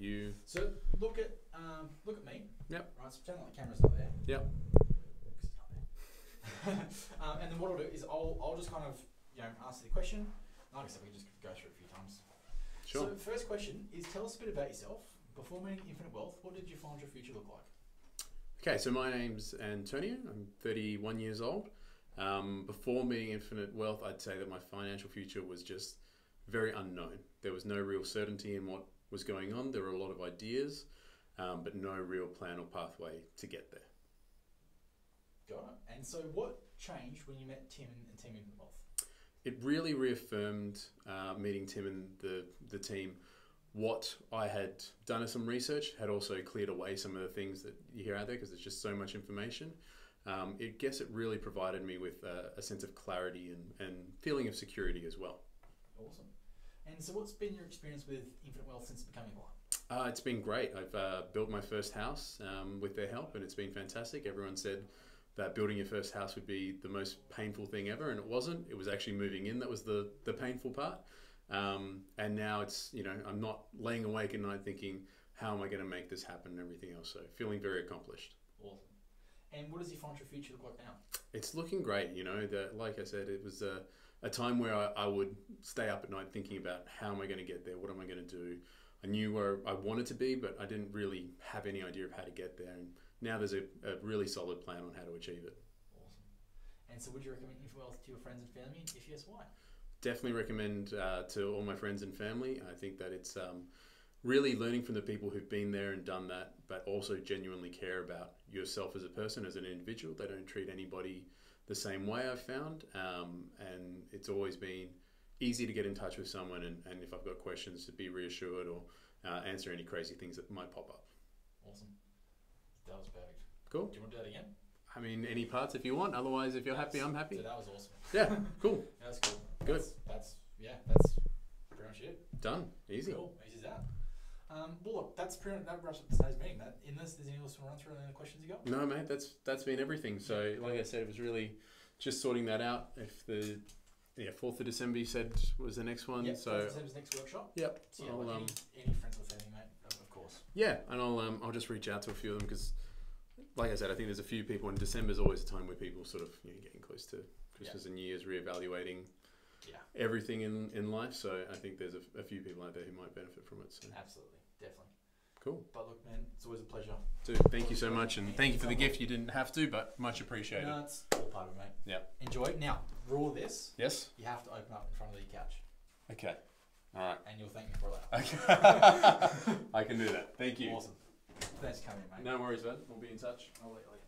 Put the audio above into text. you... So look at me. Yep. Right, so pretend like the camera's not there. Yep. It's not there. And then what I'll do is I'll just kind of, you know, answer the question. Like I said, we can just go through it a few times. Sure. So first question is, tell us a bit about yourself. Before meeting Infinite Wealth, what did you find your future look like? Okay, so my name's Antonio. I'm 31 years old. Before meeting Infinite Wealth, I'd say that my financial future was just very unknown. There was no real certainty in what was going on. There were a lot of ideas, but no real plan or pathway to get there. Got it. And so what changed when you met Tim and Team Infinite Wealth? It really reaffirmed, meeting Tim and the team, what I had done as some research, had also cleared away some of the things that you hear out there because there's just so much information. I guess it really provided me with a sense of clarity and feeling of security as well. Awesome. And so what's been your experience with Infinite Wealth since becoming one? It's been great. I've built my first house with their help, and it's been fantastic. Everyone said that building your first house would be the most painful thing ever, and it wasn't. It was actually moving in that was the painful part. And now it's, you know, I'm not laying awake at night thinking, how am I going to make this happen and everything else. So feeling very accomplished. Awesome. And what does your financial future look like now? It's looking great. You know, like I said, it was a time where I would stay up at night thinking about, how am I going to get there? What am I going to do? I knew where I wanted to be, but I didn't really have any idea of how to get there. And now there's a really solid plan on how to achieve it. Awesome. And so would you recommend Infinite Wealth to your friends and family? If yes, why? Definitely recommend to all my friends and family. I think that it's really learning from the people who've been there and done that, but also genuinely care about yourself as a person, as an individual. They don't treat anybody the same way, I've found. And it's always been easy to get in touch with someone, and if I've got questions, to be reassured or answer any crazy things that might pop up. Awesome. That was perfect. Cool. Do you want to do that again? I mean, any parts if you want. Otherwise, if you're happy, I'm happy. So that was awesome. Yeah, cool. That was cool. Good. That's pretty much it. Done. Easy. Cool. Easy as that. Well, look, that's pretty much, that wraps up today's meeting. Unless there's anything else to run through, any other questions you got? No, mate. That's been everything. So, like I said, it was really just sorting that out. If the 4th of December you said was the next one. Yep, so 4th of December's next workshop. Yep. So yeah, like any friends with anything, mate, of course. Yeah, and I'll just reach out to a few of them because, like I said, I think there's a few people, and December's always a time where people sort of, you know, getting close to Christmas and New Year's, reevaluating everything in life. So I think there's a few people out there who might benefit from it. So. Absolutely, definitely. Cool. But look, man, it's always a pleasure. Dude, thank you so much, and thank you for the gift. You didn't have to, but much appreciated. No, it's all part of it, mate. Yeah. Enjoy. Now, for all this, yes, you have to open up in front of your couch. Okay. All right. And you'll thank me for that. Okay. I can do that. Thank you. Awesome. Thanks for coming, mate. No worries, man. We'll be in touch. I'll let you.